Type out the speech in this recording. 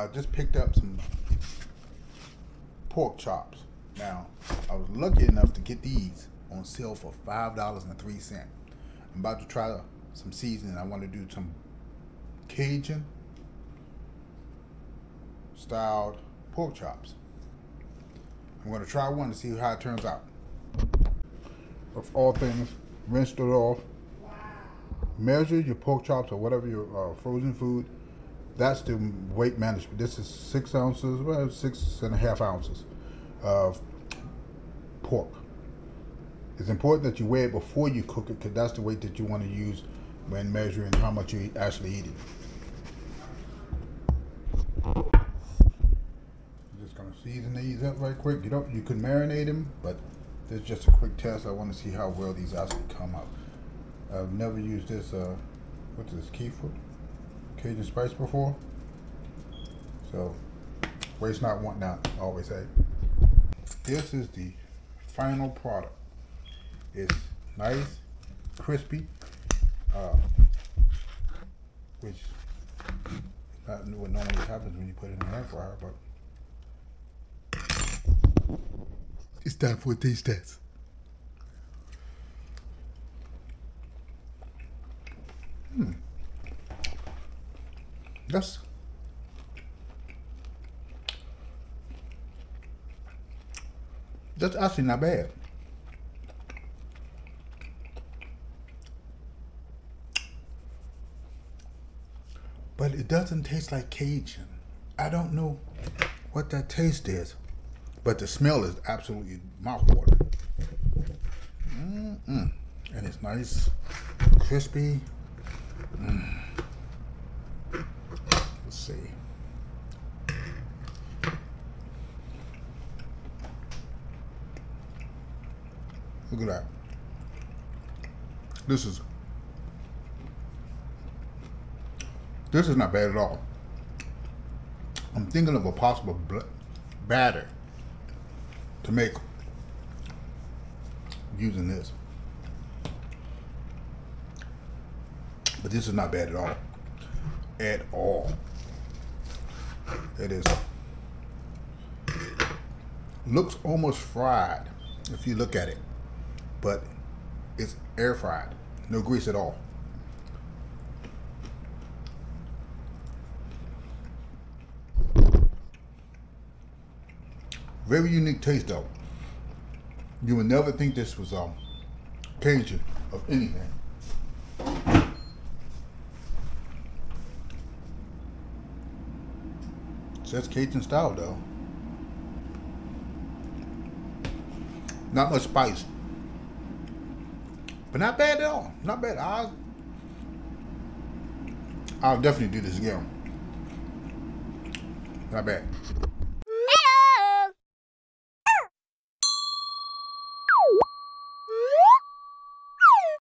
I just picked up some pork chops. Now, I was lucky enough to get these on sale for $5.03. I'm about to try some seasoning. I want to do some Cajun styled pork chops. I'm going to try one to see how it turns out. Of all things, rinsed it off. Wow. Measure your pork chops or whatever your frozen food. That's the weight management. This is 6 ounces, well, 6.5 ounces of pork. It's important that you weigh it before you cook it, because that's the weight that you want to use when measuring how much you're actually eating. I'm just going to season these up right quick. You can marinate them, but this is just a quick test. I want to see how well these actually come out. I've never used this, what's this, Kefir? Cajun spice before. So, waste not, want not, I always say. This is the final product. It's nice, crispy, which is not what normally happens when you put it in the air fryer, but it's time for a taste test. That's actually not bad. But it doesn't taste like Cajun. I don't know what that taste is, but the smell is absolutely mouthwatering. And it's nice, crispy. Let's see. Look at that. This is not bad at all. I'm thinking of a possible batter to make using this. But this is not bad at all. At all. It is. Looks almost fried if you look at it. But it's air fried. No grease at all. Very unique taste though. You would never think this was Cajun of anything. So that's Cajun style though. Not much spice. But not bad at all. Not bad. I'll definitely do this again. Not bad.